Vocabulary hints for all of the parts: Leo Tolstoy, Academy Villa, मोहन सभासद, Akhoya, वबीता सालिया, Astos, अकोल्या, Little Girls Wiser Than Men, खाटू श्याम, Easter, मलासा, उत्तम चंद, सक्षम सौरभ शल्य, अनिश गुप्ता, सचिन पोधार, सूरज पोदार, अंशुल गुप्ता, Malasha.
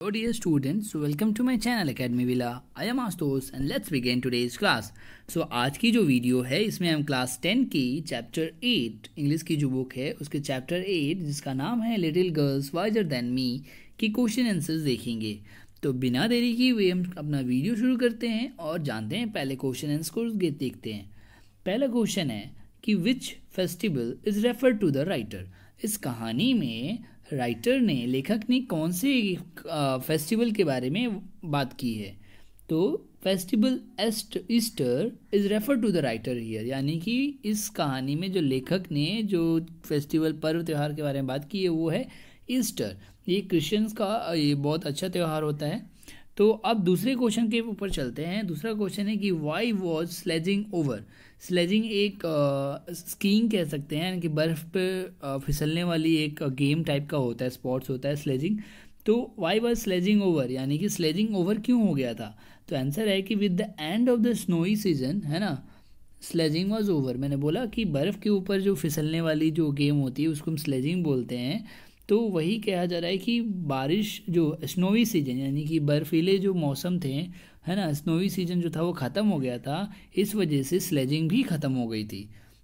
Hello dear students, welcome to my channel Academy Villa. I am Astos and let's begin today's class. So आज की जो video है इसमें हम class 10 की चैप्टर 8 इंग्लिश की जो बुक है उसके चैप्टर 8 जिसका नाम है little girls wiser than me की क्वेश्चन आंसर्स देखेंगे. तो बिना देरी की वे हम अपना वीडियो शुरू करते हैं और जानते हैं पहले क्वेश्चन आंसर्स देखते हैं. पहला क्वेश्चन है कि which festival is refer to the writer. इस कहानी में राइटर ने लेखक ने कौन से फेस्टिवल के बारे में बात की है. तो festival Easter is refer to the writer here, यानी कि इस कहानी में जो लेखक ने जो फेस्टिवल पर्व त्यौहार के बारे में बात की है वो है ईस्टर. ये क्रिश्चियंस का ये बहुत अच्छा त्यौहार होता है. तो अब दूसरे क्वेश्चन के ऊपर चलते हैं. दूसरा क्वेश्चन है कि why was sledging over. Sledging एक स्कीइंग कह सकते हैं, यानी कि बर्फ़ पे फिसलने वाली एक गेम टाइप का होता है, स्पोर्ट्स होता है स्लेजिंग. तो वाई वॉज स्लेजिंग ओवर, यानी कि स्लेजिंग ओवर क्यों हो गया था. तो आंसर है कि with the end of the snowy season, है ना, स्लेजिंग वॉज ओवर. मैंने बोला कि बर्फ़ के ऊपर जो फिसलने वाली जो गेम होती है उसको हम स्लेजिंग बोलते हैं. तो वही कहा जा रहा है कि बारिश जो स्नोवी सीजन यानी कि बर्फीले जो मौसम थे, है ना, स्नोवी सीजन जो था वो ख़त्म हो गया था, इस वजह से स्लेजिंग भी ख़त्म हो गई थी.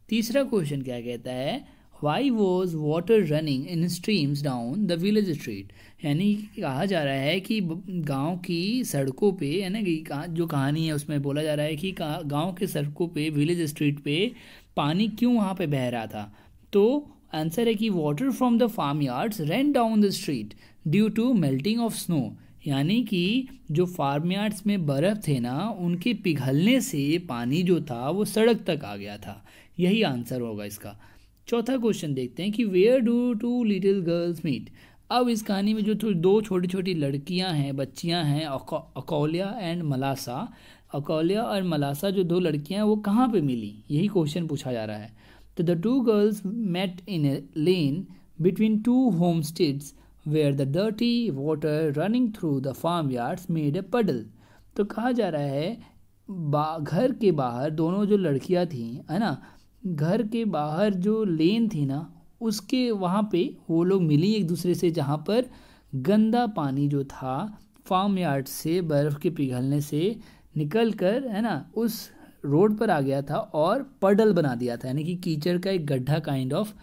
तीसरा क्वेश्चन क्या कहता है, why was water running in streams down the village street. यानी कहा जा रहा है कि गांव की सड़कों पे, है ना, कि जो कहानी है उसमें बोला जा रहा है कि गांव के सड़कों पे विलेज स्ट्रीट पे पानी क्यों वहाँ पे बह रहा था. तो आंसर है कि water from the farm yards run down the street due to melting of snow. यानी कि जो फार्म यार्ड्स में बर्फ़ थे ना, उनके पिघलने से पानी जो था वो सड़क तक आ गया था. यही आंसर होगा इसका. चौथा क्वेश्चन देखते हैं कि where do two little girls meet. अब इस कहानी में जो दो छोटी छोटी लड़कियां हैं, बच्चियां हैं, अकोल्या एंड मलासा. अकोल्या और मलासा जो दो लड़कियां हैं वो कहाँ पर मिली, यही क्वेश्चन पूछा जा रहा है. तो the two girls met in a lane between two homesteads where the dirty water running through the farm yards made a puddle. तो कहा जा रहा है घर के बाहर दोनों जो लड़कियां थीं, है ना, घर के बाहर जो लेन थी ना उसके वहाँ पे वो लोग मिली एक दूसरे से, जहाँ पर गंदा पानी जो था फार्म यार्ड से बर्फ़ के पिघलने से निकल कर, है ना, उस रोड पर आ गया था और पडल बना दिया था, यानी कि कीचड़ का एक गड्ढा काइंड ऑफ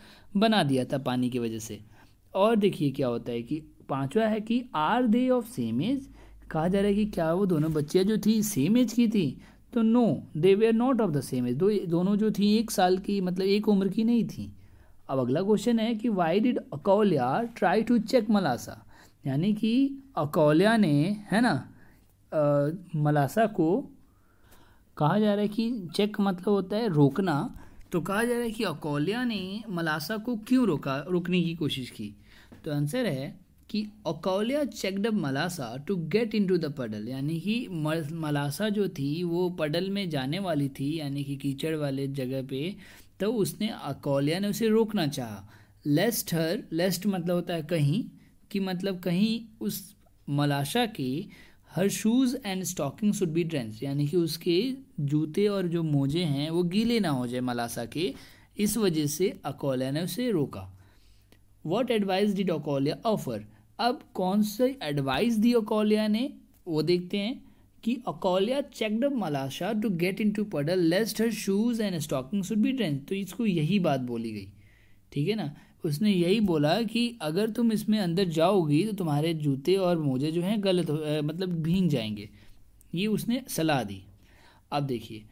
बना दिया था पानी की वजह से. और देखिए क्या होता है कि पांचवा है कि are they of same age. कहा जा रहा है कि क्या वो दोनों बच्चियां जो थी सेम एज की थी. तो no they were not of the same age. दोनों जो थी एक साल की, मतलब एक उम्र की नहीं थी. अब अगला क्वेश्चन है कि why did अकोल्या try to check मलासा. यानी कि अकोल्या ने, है ना, मलासा को कहा जा रहा है कि चेक मतलब होता है रोकना. तो कहा जा रहा है कि अकोल्या ने मलासा को क्यों रोकने की कोशिश की. तो आंसर है कि अकोल्या checked up मलासा to get into the puddle. यानी कि मलासा जो थी वो पडल में जाने वाली थी, यानी कि कीचड़ वाले जगह पे. तो उसने अकोल्या ने उसे रोकना चाहा. लेस्ट हर, लेस्ट मतलब होता है कहीं, कि मतलब कहीं उस मलाशा की her shoes and stocking should be drenched, यानी कि उसके जूते और जो मोजे हैं वो गीले ना हो जाए मलासा के, इस वजह से अकोल्या ने उसे रोका. What advice did अकोल्या offer. अब कौन सा एडवाइस दी अकोल्या ने वो देखते हैं कि अकोल्या checked up Malasha to get into puddle lest her shoes and stocking should be drenched. तो इसको यही बात बोली गई, ठीक है ना. उसने यही बोला कि अगर तुम इसमें अंदर जाओगी तो तुम्हारे जूते और मोजे जो हैं गलत मतलब भींग जाएंगे. ये उसने सलाह दी. अब देखिए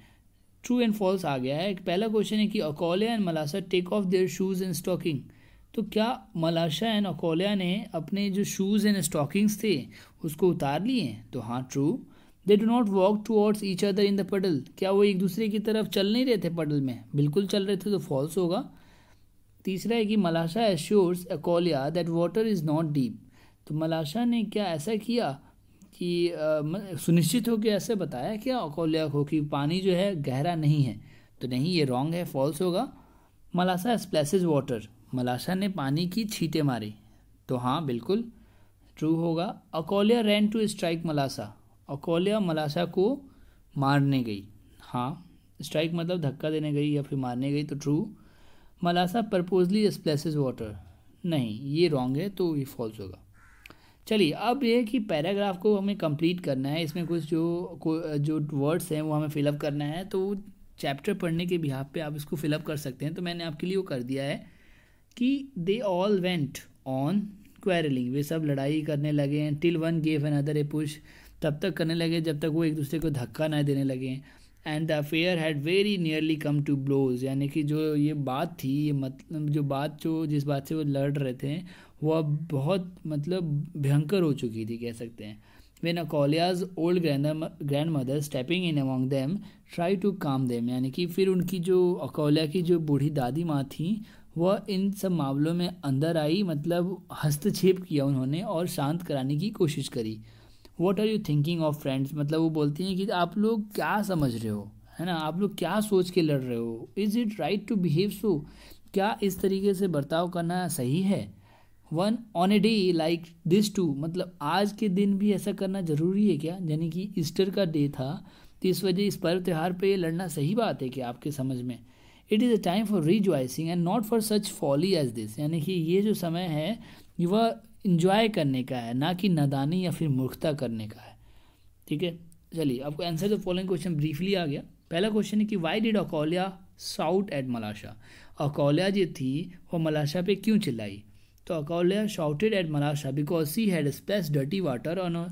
ट्रू एंड फॉल्स आ गया है. पहला क्वेश्चन है कि अकोल्या and Malasha take off their shoes and stocking. तो क्या मलाशा एंड अकोल्या ने अपने जो शूज़ एंड स्टॉकिंग्स थे उसको उतार लिए. तो हाँ true. They do not walk towards each other in the puddle. क्या वो एक दूसरे की तरफ चल नहीं रहे थे पडल में, बिल्कुल चल रहे थे, तो फॉल्स होगा. तीसरा है कि Malasha assures अकोल्या that water is not deep. तो मलाशा ने क्या ऐसा किया कि सुनिश्चित हो के ऐसे बताया क्या अकोल्या को कि पानी जो है गहरा नहीं है. तो नहीं, ये रॉन्ग है, फॉल्स होगा. मलाशा स्प्लैशेस वाटर. मलाशा ने पानी की छींटे मारी. तो हाँ बिल्कुल ट्रू होगा. अकोल्या रैन टू स्ट्राइक मलाशा. अकोल्या मलाशा को मारने गई. हाँ, स्ट्राइक मतलब धक्का देने गई या फिर मारने गई, तो true. Malasha purposely splashes water, नहीं ये रॉन्ग है, तो ये फॉल्स होगा. चलिए अब ये कि पैराग्राफ को हमें कंप्लीट करना है, इसमें कुछ जो वर्ड्स हैं वो हमें फिलअप करना है, तो चैप्टर पढ़ने के बिहाफ पे आप इसको फिलअप कर सकते हैं। तो मैंने आपके लिए वो कर दिया है कि they all went on quarrelling, वे सब लड़ाई करने लगे हैं। Till one gave another a push, तब तक करने लगे जब तक वो एक दूसरे को धक्का ना देने लगे। And the affair had very nearly come to blows, यानी कि जो ये बात थी, ये मतलब जिस बात से वो लड़ रहे थे वो अब बहुत मतलब भयंकर हो चुकी थी कह सकते हैं। When अकोलियाज old grandmother stepping in among them try to calm them, यानी कि फिर उनकी जो अकोलिया की जो बूढ़ी दादी माँ थी वह इन सब मामलों में अंदर आई, मतलब हस्तक्षेप किया उन्होंने और शांत कराने की कोशिश करी। What are you thinking of friends, मतलब वो बोलती हैं कि आप लोग क्या समझ रहे हो, है ना, आप लोग क्या सोच के लड़ रहे हो। Is it right to behave so, क्या इस तरीके से बर्ताव करना सही है। One on a day like this too, मतलब आज के दिन भी ऐसा करना ज़रूरी है क्या, यानी कि ईस्टर का डे था तो इस वजह इस पर्व त्यौहार पे लड़ना सही बात है क्या आपके समझ में। It is a time for rejoicing and not for such folly as this, यानी कि ये जो समय है वह इंजॉय करने का है, ना कि नादानी या फिर मूर्खता करने का है। ठीक है, चलिए आपको answer the following question briefly आ गया। पहला क्वेश्चन है कि why did अकोलिया shout at Malasha, अकोलिया जो थी वो मलाशा पे क्यों चिल्लाई। तो अकोलिया shouted at Malasha because she had splashed dirty water on her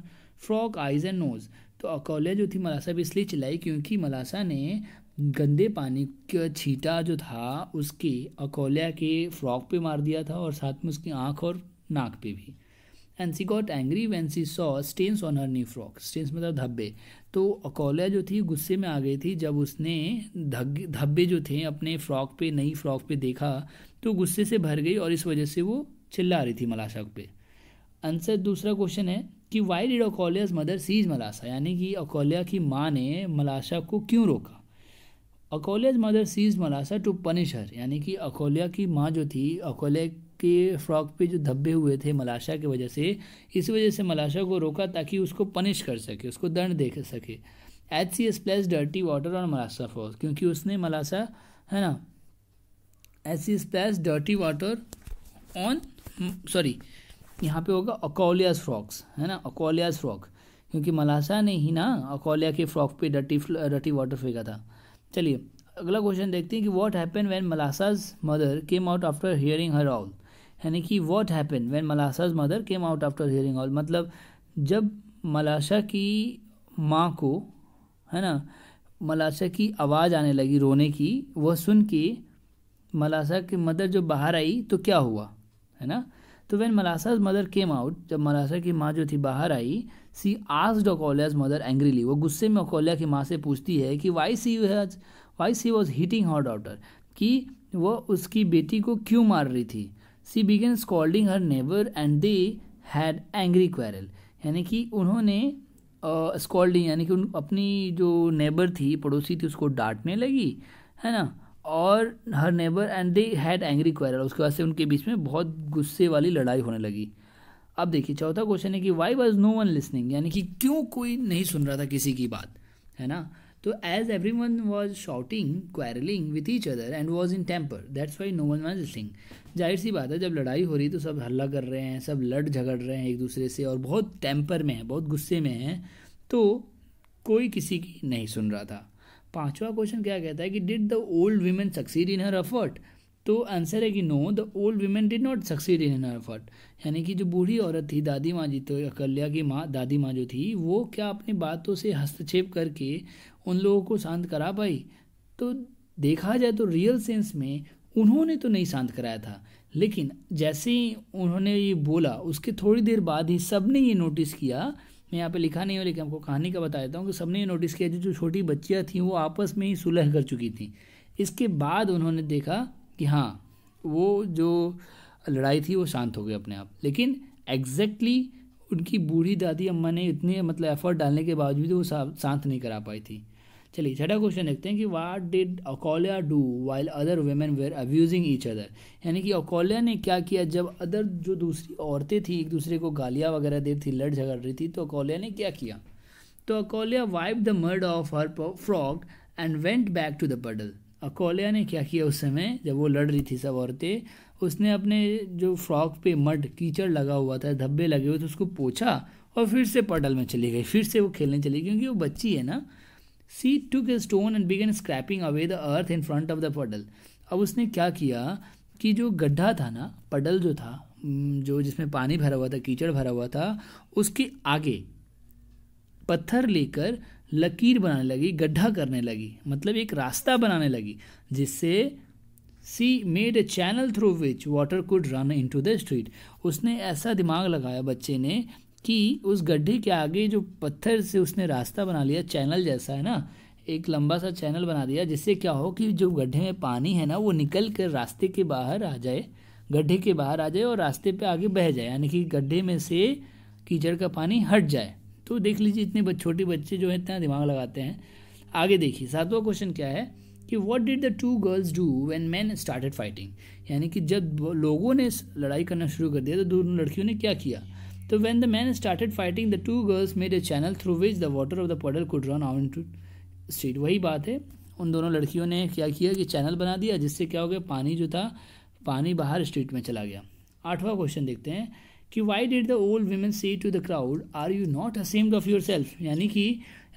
frock eyes and nose, तो अकोलिया जो थी मलाशा पे इसलिए चिल्लाई क्योंकि मलाशा ने गंदे पानी का छींटा जो था उसके अकोलिया के फ्रॉक पे मार दिया था और साथ में उसकी आँख और नाक पे भी। And she got angry when she saw stains on her new frock, stains मतलब धब्बे, तो अकोलिया जो थी गुस्से में आ गई थी जब उसने धब्बे जो थे अपने फ्रॉक पे, नई फ्रॉक पे देखा तो गुस्से से भर गई और इस वजह से वो चिल्ला रही थी मलाशा पे। आंसर दूसरा क्वेश्चन है कि why did अकोलियाज mother seize Malasha, यानी कि अकोलिया की माँ ने मलाशा को क्यों रोका। अकोलियाज mother seize Malasha to punish her, यानी कि अकोलिया की माँ जो थी अकोलिया के फ्रॉक पे जो धब्बे हुए थे मलाशा की वजह से, इस वजह से मलाशा को रोका ताकि उसको पनिश कर सके, उसको दंड दे सके। H C S plus dirty water और मलाशा फ्रॉक, क्योंकि उसने मलाशा, है ना, H C S plus dirty water on, sorry यहाँ पे होगा अकोलियाज फ्रॉक्स, है ना, अकोलियाज फ्रॉक, क्योंकि मलाशा ने ही ना अकोलिया के फ्रॉक पे डर्टी वाटर फेंका था। चलिए अगला क्वेश्चन देखते हैं कि what happen when Malasha's mother came out after hearing her all, यानी कि what happen when Malasha's mother came out after hearing all, मतलब जब मलाशा की माँ को, है ना, मलाशा की आवाज़ आने लगी रोने की, वह सुन के मलाशा की मदर जब बाहर आई तो क्या हुआ, है ना। तो when Malasha's mother came out, जब मलाशा की माँ जो थी बाहर आई, she asked Akolia's mother angrily, वो गुस्से में अकोलिया की माँ से पूछती है कि why she was hitting her daughter, कि वो उसकी बेटी को क्यों मार रही थी। She began scolding her neighbour and they had angry quarrel, यानी कि उन्होंने स्कॉल्डिंग यानी कि अपनी जो नेबर थी, पड़ोसी थी, उसको डांटने लगी, है ना, और her neighbour and they had angry quarrel, उसके वजह से उनके बीच में बहुत गुस्से वाली लड़ाई होने लगी। अब देखिए चौथा क्वेश्चन है कि why was no one listening, यानी कि क्यों कोई नहीं सुन रहा था किसी की बात, है ना। तो as everyone was shouting quarrelling with each other and was in temper that's why no one was listening, जाहिर सी बात है जब लड़ाई हो रही तो सब हल्ला कर रहे हैं, सब लड़ झगड़ रहे हैं एक दूसरे से और बहुत टेम्पर में है, बहुत गुस्से में है, तो कोई किसी की नहीं सुन रहा था। पांचवा क्वेश्चन क्या कहता है कि did the old women succeed in her effort, तो आंसर है कि no the old women did not succeed in her effort, यानी कि जो बूढ़ी औरत थी, दादी माँ जी, तो अकोलिया की माँ दादी माँ जो थी वो क्या अपनी बातों से हस्तक्षेप करके उन लोगों को शांत करा पाई। तो देखा जाए तो रियल सेंस में उन्होंने तो नहीं शांत कराया था, लेकिन जैसे ही उन्होंने ये बोला उसके थोड़ी देर बाद ही सबने ये नोटिस किया, मैं यहाँ पे लिखा नहीं हो लेकिन आपको कहानी का बता देता हूँ कि सबने ये नोटिस किया जो छोटी बच्चियाँ थीं वो आपस में ही सुलह कर चुकी थीं। इसके बाद उन्होंने देखा कि हाँ वो जो लड़ाई थी वो शांत हो गई अपने आप, लेकिन एग्जैक्टली उनकी बूढ़ी दादी अम्मा ने इतने मतलब एफर्ट डालने के बावजूद वो शांत नहीं करा पाई थी। चलिए छठा क्वेश्चन देखते हैं कि what did अकोलिया do while other women were abusing each other, यानी कि अकोलिया ने क्या किया जब अदर जो दूसरी औरतें थी एक दूसरे को गालियाँ वगैरह दे थी, लड़ झगड़ रही थी, तो अकोलिया ने क्या किया। तो अकोलिया wipe the mud off her frock and went back to the puddle, अकोलिया ने क्या किया उस समय जब वो लड़ रही थी सब औरतें, उसने अपने जो फ्रॉक पे मड कीचड़ लगा हुआ था, धब्बे लगे हुए थे, उसको पोछा और फिर से पटल में चली गई, फिर से वो खेलने चली गई क्योंकि वो बच्ची है ना। She took a stone and began scraping away the earth in front of the puddle. अब उसने क्या किया कि जो गड्ढा था ना, पटल जो था, जो जिसमें पानी भरा हुआ था, कीचड़ भरा हुआ था, उसके आगे पत्थर लेकर लकीर बनाने लगी, गड्ढा करने लगी, मतलब एक रास्ता बनाने लगी, जिससे she made a channel through which water could run into the street. उसने ऐसा दिमाग लगाया बच्चे ने कि उस गड्ढे के आगे जो पत्थर से उसने रास्ता बना लिया, चैनल जैसा है ना, एक लंबा सा चैनल बना दिया, जिससे क्या हो कि जो गड्ढे में पानी है ना वो निकल कर रास्ते के बाहर आ जाए, गड्ढे के बाहर आ जाए और रास्ते पे आगे बह जाए, यानी कि गड्ढे में से कीचड़ का पानी हट जाए। तो देख लीजिए इतने छोटे बच्चे जो है इतना दिमाग लगाते हैं। आगे देखिए 7वां क्वेश्चन क्या है कि what did the two girls do when man started fighting, यानी कि जब लोगों ने लड़ाई करना शुरू कर दिया तो दोनों लड़कियों ने क्या किया। तो when the man started fighting the two girls made a channel through which the water of the puddle could run out into street. वही बात है, उन दोनों लड़कियों ने क्या किया कि चैनल बना दिया, जिससे क्या हो गया, पानी जो था, पानी बाहर स्ट्रीट में चला गया। 8वां क्वेश्चन देखते हैं कि why did the old women say to the crowd are you not ashamed of yourself, यानी कि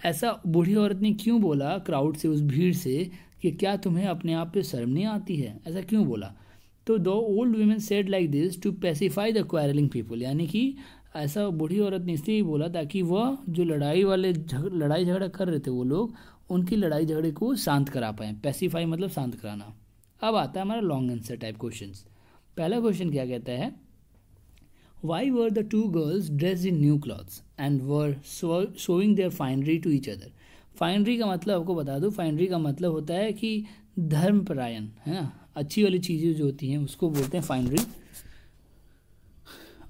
ऐसा बूढ़ी औरत ने क्यों बोला क्राउड से, उस भीड़ से, कि क्या तुम्हें अपने आप पे शर्म नहीं आती है, ऐसा क्यों बोला। तो the old women said like this to pacify the quarrelling people, यानी कि ऐसा बूढ़ी औरत ने इसलिए बोला ताकि वह जो लड़ाई झगड़ा कर रहे थे वो लोग, उनकी लड़ाई झगड़े को शांत करा पाएँ। पैसिफाई मतलब शांत कराना। अब आता है हमारा लॉन्ग आंसर टाइप क्वेश्चन। पहला क्वेश्चन क्या कहता है, why were the two girls dressed in new clothes and were showing their finery to each other. Finery का मतलब आपको बता दूं, फाइनरी का मतलब होता है कि धर्मपरायण, है ना, अच्छी वाली चीज़ें जो होती हैं उसको बोलते हैं फाइनरी।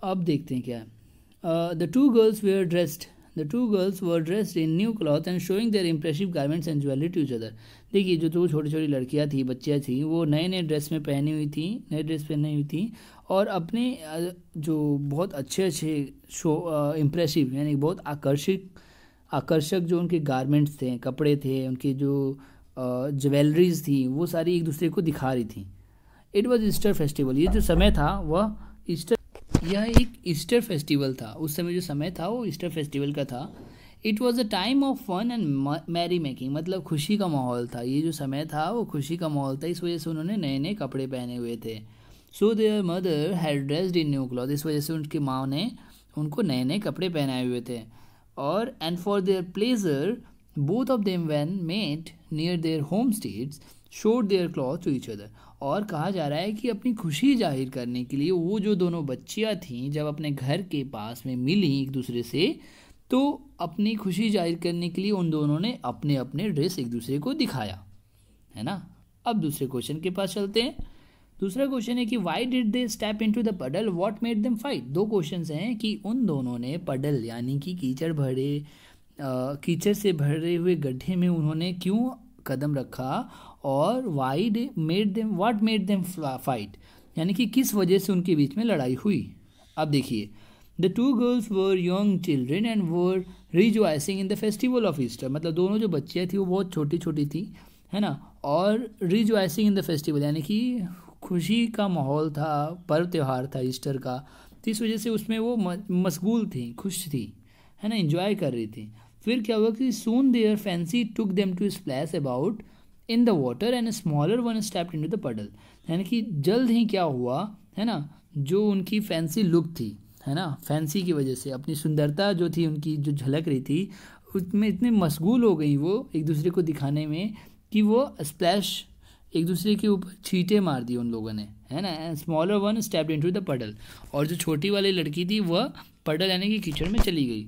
अब देखते हैं क्या है, the two girls were dressed in new cloth and showing their impressive garments and jewellery to each other. देखिए जो तो छोटी छोटी लड़कियाँ थी, बच्चियाँ थी, वो नए नए ड्रेस में पहनी हुई थी, और अपने जो बहुत अच्छे इम्प्रेसिव, यानी बहुत आकर्षक जो उनके गारमेंट्स थे, कपड़े थे, उनकी जो ज्वेलरीज थी, वो सारी एक दूसरे को दिखा रही थी। इट वाज ईस्टर फेस्टिवल, ये जो समय था वह ईस्टर, यह एक ईस्टर फेस्टिवल था, उस समय जो समय था वो ईस्टर फेस्टिवल का था। It was a time of fun and merrymaking, मतलब खुशी का माहौल था, ये जो समय था वो खुशी का माहौल था, इस वजह से उन्होंने नए नए कपड़े पहने हुए थे। So their mother had dressed in new cloth, इस वजह से उनकी माँ ने उनको नए नए कपड़े पहनाए हुए थे। और and for their pleasure both of them when met near their homesteads showed their cloth to each other. और कहा जा रहा है कि अपनी खुशी जाहिर करने के लिए वो जो दोनों बच्चियाँ थीं, जब अपने घर के पास में मिली एक दूसरे से, तो अपनी खुशी जाहिर करने के लिए उन दोनों ने अपने अपने ड्रेस एक दूसरे को दिखाया, है ना। अब दूसरे क्वेश्चन के पास चलते हैं। दूसरा क्वेश्चन है कि why did they step into the puddle what made them fight. दो क्वेश्चंस हैं कि उन दोनों ने पडल, यानी कि कीचड़ से भरे हुए गड्ढे में उन्होंने क्यों कदम रखा, और व्हाट मेड देम फाइट, यानी कि किस वजह से उनके बीच में लड़ाई हुई। अब देखिए, the two girls were young children and were rejoicing in the festival of Easter, मतलब दोनों जो बच्चियाँ थी वो बहुत छोटी छोटी थी, है ना, और रिजॉइसिंग इन द फेस्टिवल, यानी कि खुशी का माहौल था, पर्व त्यौहार था ईस्टर का, तो इस वजह से उसमें वो मशगूल थी, खुश थी, है ना, एंजॉय कर रही थी। फिर क्या हुआ कि soon their fancy took them to splash about in the water and smaller one stepped into the puddle, यानी कि जल्द ही क्या हुआ, है ना, जो उनकी फैंसी लुक थी, है ना, फैंसी की वजह से अपनी सुंदरता जो थी, उनकी जो झलक रही थी, उसमें इतने मशगूल हो गई वो एक दूसरे को दिखाने में कि वो स्प्लैश, एक दूसरे के ऊपर छींटे मार दी उन लोगों ने, है ना। Smaller one stepped into the puddle, और जो छोटी वाली लड़की थी वह पडल यानी कि कीचड़ में चली गई।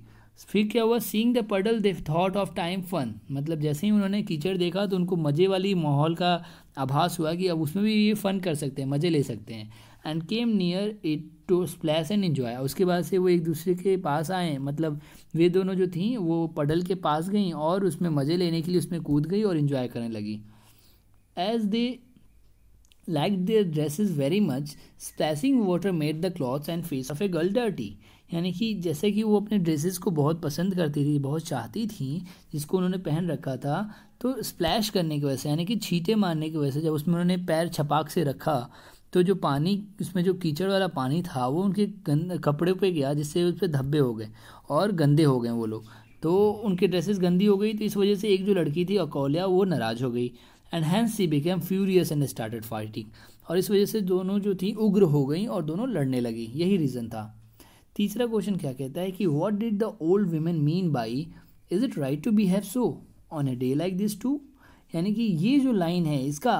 फिर क्या हुआ, seeing the puddle they thought of time fun, मतलब जैसे ही उन्होंने कीचड़ देखा तो उनको मज़े वाली माहौल का आभास हुआ कि अब उसमें भी ये फन कर सकते हैं, मज़े ले सकते हैं। And came near it to splash and enjoy, उसके बाद से वो एक दूसरे के पास आए, मतलब वे दोनों जो थीं वो पडल के पास गईं और उसमें मज़े लेने के लिए उसमें कूद गई और इन्जॉय करने लगी। As they liked their dresses very much, splashing water made the clothes and face of a girl dirty. यानी कि जैसे कि वो अपने ड्रेसेस को बहुत पसंद करती थी, बहुत चाहती थी, जिसको उन्होंने पहन रखा था, तो स्प्लैश करने की वजह से, यानी कि छींटे मारने की वजह से, जब उसमें उन्होंने पैर छपाक से रखा तो जो पानी उसमें जो कीचड़ वाला पानी था वो उनके कपड़े पे गया, जिससे उस पर धब्बे हो गए और गंदे हो गए वो लोग, तो उनकी ड्रेसेस गंदी हो गई। तो इस वजह से एक जो लड़की थी अकोल्या वो नाराज़ हो गई, and hence she became furious and started fighting, और इस वजह से दोनों जो थी उग्र हो गई और दोनों लड़ने लगी, यही रीज़न था। तीसरा क्वेश्चन क्या कहता है कि what did the old women mean by is it right to behave so on a day like this too, यानी कि ये जो लाइन है इसका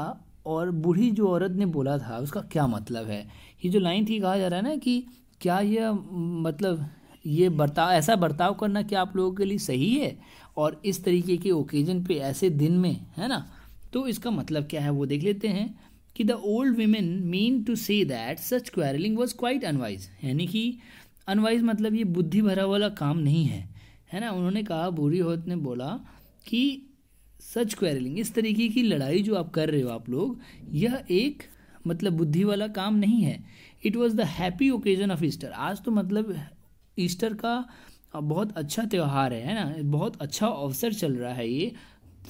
और बूढ़ी जो औरत ने बोला था उसका क्या मतलब है। ये जो लाइन थी, कहा जा रहा है ना कि क्या यह मतलब ये बर्ताव, ऐसा बर्ताव करना क्या आप लोगों के लिए सही है, और इस तरीके के ओकेजन पे ऐसे दिन में, है ना। तो इसका मतलब क्या है वो देख लेते हैं कि the old women mean to say that such quarrelling was quite unwise, यानी कि अनवाइज मतलब ये बुद्धि भरा वाला काम नहीं है, है ना। उन्होंने कहा, बूढ़ी औरत ने बोला कि सच क्वेरलिंग, इस तरीके की लड़ाई जो आप कर रहे हो आप लोग, यह एक मतलब बुद्धि वाला काम नहीं है। It was the happy occasion of Easter, आज तो मतलब ईस्टर का बहुत अच्छा त्यौहार है ना, बहुत अच्छा अवसर चल रहा है, ये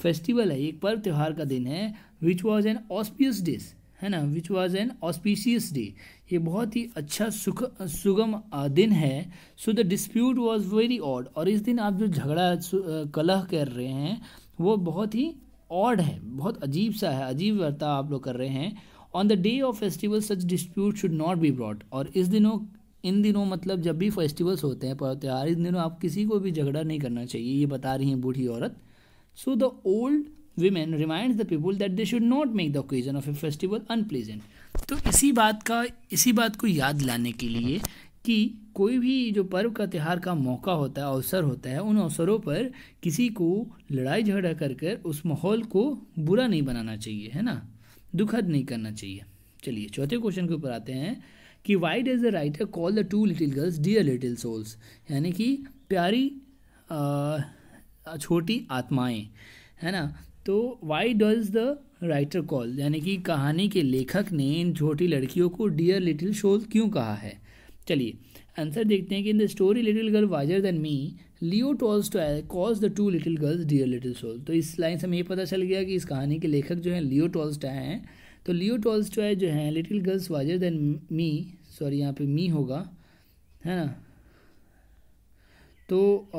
फेस्टिवल है, एक पर्व त्यौहार का दिन है। Which was an auspicious day, है ना, which was an auspicious day, ये बहुत ही अच्छा सुगम दिन है। So the dispute was very odd, और इस दिन आप जो झगड़ा कलह कर रहे हैं वो बहुत ही ऑड है, बहुत अजीब सा है, अजीब वर्ताव आप लोग कर रहे हैं। On the day of festival such dispute should not be brought, और इस दिनों, इन दिनों मतलब जब भी फेस्टिवल्स होते हैं, पर्व त्यौहार, इन दिनों आप किसी को भी झगड़ा नहीं करना चाहिए, ये बता रही हैं बूढ़ी औरत। So the old women reminds the people that they should not make the occasion of a festival unpleasant. तो इसी बात को याद दिलाने के लिए कि कोई भी जो पर्व का त्यौहार का मौका होता है, अवसर होता है, उन अवसरों पर किसी को लड़ाई झगड़ा कर उस माहौल को बुरा नहीं बनाना चाहिए, है ना, दुखद नहीं करना चाहिए। चलिए चौथे क्वेश्चन के ऊपर आते हैं कि why does the writer call the two little girls dear little souls, यानी कि प्यारी छोटी आत्माएं, है ना। तो why does the writer call, यानी कि कहानी के लेखक ने इन छोटी लड़कियों को डियर लिटिल सोल्स क्यों कहा है। चलिए आंसर देखते हैं कि in the story little girl wiser than me Leo Tolstoy calls the two little girls dear little soul. तो इस लाइन से हमें ये पता चल गया कि इस कहानी के लेखक जो हैं लियो टॉल्स्टॉय हैं। तो लियो टॉल्स्टॉय जो हैं little girls wiser than me, sorry यहाँ पे मी होगा, है ना, तो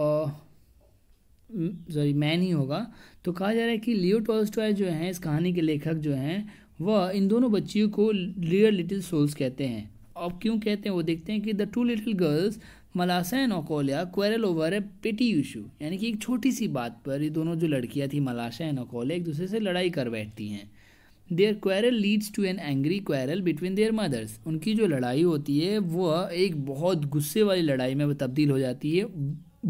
सॉरी मैन ही होगा। तो कहा जा रहा है कि लियो टॉल्स्टॉय जो हैं इस कहानी के लेखक जो हैं वह इन दोनों बच्चियों को डियर लिटिल सोल्स कहते हैं। अब क्यों कहते हैं वो देखते हैं कि the two little girls Malasha and अकोल्या quarrel over a petty issue, यानी कि एक छोटी सी बात पर ये दोनों जो लड़कियां थी मलाशा एंड अकोल्या एक दूसरे से लड़ाई कर बैठती हैं। Their quarrel leads to an angry quarrel between their mothers, उनकी जो लड़ाई होती है वह एक बहुत गुस्से वाली लड़ाई में तब्दील हो जाती है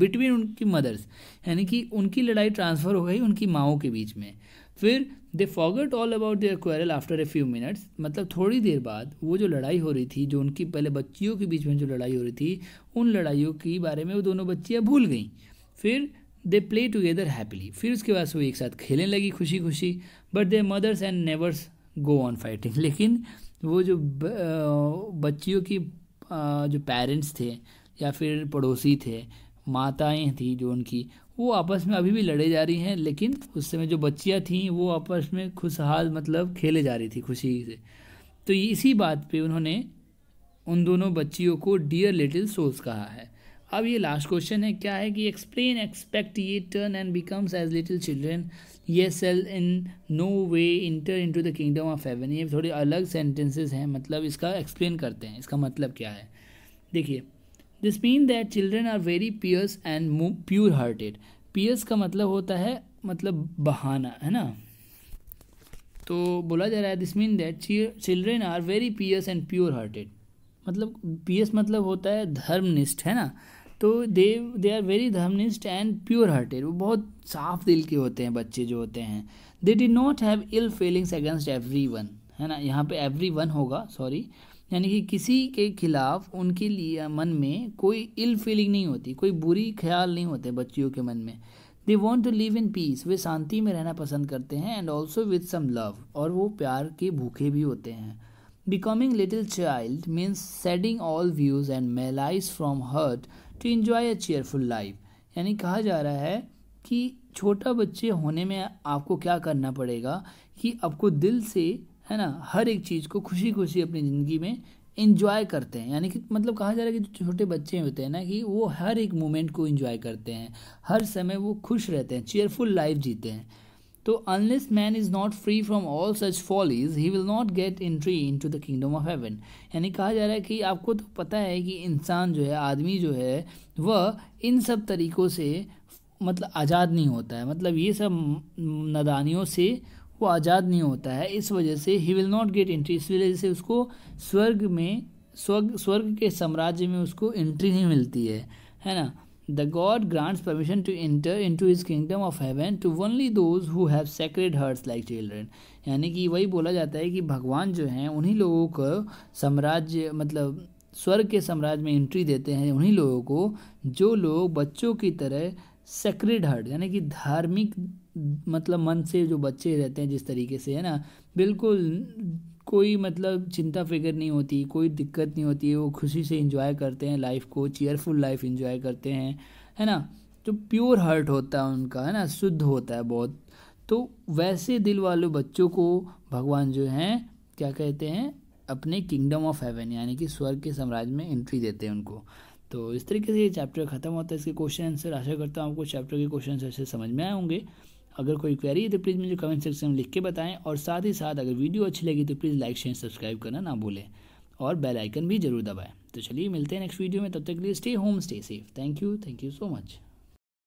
बिटवीन उनकी मदर्स, यानी कि उनकी लड़ाई ट्रांसफ़र हो गई उनकी माओं के बीच में। फिर they forget all about their quarrel after a few minutes, मतलब थोड़ी देर बाद वो जो लड़ाई हो रही थी, जो उनकी पहले बच्चियों के बीच में जो लड़ाई हो रही थी, उन लड़ाइयों के बारे में वो दोनों बच्चियाँ भूल गईं। फिर दे प्ले टुगेदर हैप्पीली, फिर उसके बाद वो एक साथ खेलने लगी खुशी खुशी। But their mothers and neighbours go on fighting, लेकिन वो जो बच्चियों की जो पेरेंट्स थे या फिर पड़ोसी थे, माताएं थी जो उनकी, वो आपस में अभी भी लड़े जा रही हैं, लेकिन उस समय जो बच्चियां थीं वो आपस में खुशहाल मतलब खेले जा रही थी खुशी से। तो इसी बात पे उन्होंने उन दोनों बच्चियों को डियर लिटिल सोल्स कहा है। अब ये लास्ट क्वेश्चन है, क्या है कि explain expect ye turn and becomes as little children ye shall in no way enter into the kingdom of heaven. ये थोड़े अलग सेंटेंसेस हैं, मतलब इसका एक्सप्लेन करते हैं इसका मतलब क्या है। देखिए, this mean that children are very pious and pure hearted. Pious का मतलब होता है मतलब बहाना, है ना। तो बोला जा रहा है this mean that children are very pious and pure hearted, मतलब पियर्स मतलब होता है धर्मनिष्ठ, है ना। तो दे आर वेरी धर्मनिष्ठ एंड प्योर हार्टेड, वो बहुत साफ दिल के होते हैं बच्चे जो होते हैं। They did not have ill feelings against every one, है ना, यहाँ पे एवरी वन होगा, सॉरी, यानी कि किसी के खिलाफ उनके लिए मन में कोई इल फीलिंग नहीं होती, कोई बुरी ख्याल नहीं होते बच्चियों के मन में। They want to live in peace, वे शांति में रहना पसंद करते हैं। And also with some love, और वो प्यार के भूखे भी होते हैं। Becoming little child means shedding all views and malice from heart to enjoy a cheerful life, यानी कहा जा रहा है कि छोटा बच्चे होने में आपको क्या करना पड़ेगा कि आपको दिल से, है ना, हर एक चीज़ को खुशी खुशी अपनी ज़िंदगी में एंजॉय करते हैं। यानी कि मतलब कहा जा रहा है कि जो छोटे बच्चे होते हैं ना, कि वो हर एक मोमेंट को एंजॉय करते हैं, हर समय वो खुश रहते हैं, चेयरफुल लाइफ जीते हैं। तो unless man is not free from all such follies he will not get entry into the kingdom of heaven. यानी कहा जा रहा है कि आपको तो पता है कि इंसान जो है, आदमी जो है, वह इन सब तरीक़ों से मतलब आज़ाद नहीं होता है, मतलब ये सब नादानियों से वो आज़ाद नहीं होता है। इस वजह से he will not get entry, इस वजह से उसको स्वर्ग में, स्वर्ग के साम्राज्य में उसको एंट्री नहीं मिलती है ना। The God grants permission to enter into His kingdom of heaven to only those who have sacred hearts like children। यानी कि वही बोला जाता है कि भगवान जो हैं उन्हीं लोगों को साम्राज्य, मतलब स्वर्ग के साम्राज्य में एंट्री देते हैं, उन्हीं लोगों को जो लोग बच्चों की तरह सेक्रेड हार्ट, यानी कि धार्मिक मतलब मन से जो बच्चे रहते हैं, जिस तरीके से है ना, बिल्कुल कोई मतलब चिंता फिक्र नहीं होती, कोई दिक्कत नहीं होती है, वो खुशी से इंजॉय करते हैं लाइफ को, चेयरफुल लाइफ इंजॉय करते हैं, है ना। तो प्योर हार्ट होता है उनका, है ना, शुद्ध होता है बहुत। तो वैसे दिल वाले बच्चों को भगवान जो हैं क्या कहते हैं, अपने किंगडम ऑफ हेवन यानी कि स्वर्ग के साम्राज्य में एंट्री देते हैं उनको। तो इस तरीके से ये चैप्टर ख़त्म होता है, इसके क्वेश्चन आंसर। आशा करता हूँ आपको चैप्टर के क्वेश्चन आंसर से समझ में आए होंगे। अगर कोई क्वेरी है तो प्लीज़ मुझे कमेंट सेक्शन में लिख के बताएं, और साथ ही साथ अगर वीडियो अच्छी लगी तो प्लीज़ लाइक शेयर सब्सक्राइब करना ना भूलें, और बेल आइकन भी जरूर दबाएं। तो चलिए मिलते हैं नेक्स्ट वीडियो में, तब तक के लिए stay home stay safe. Thank you so much.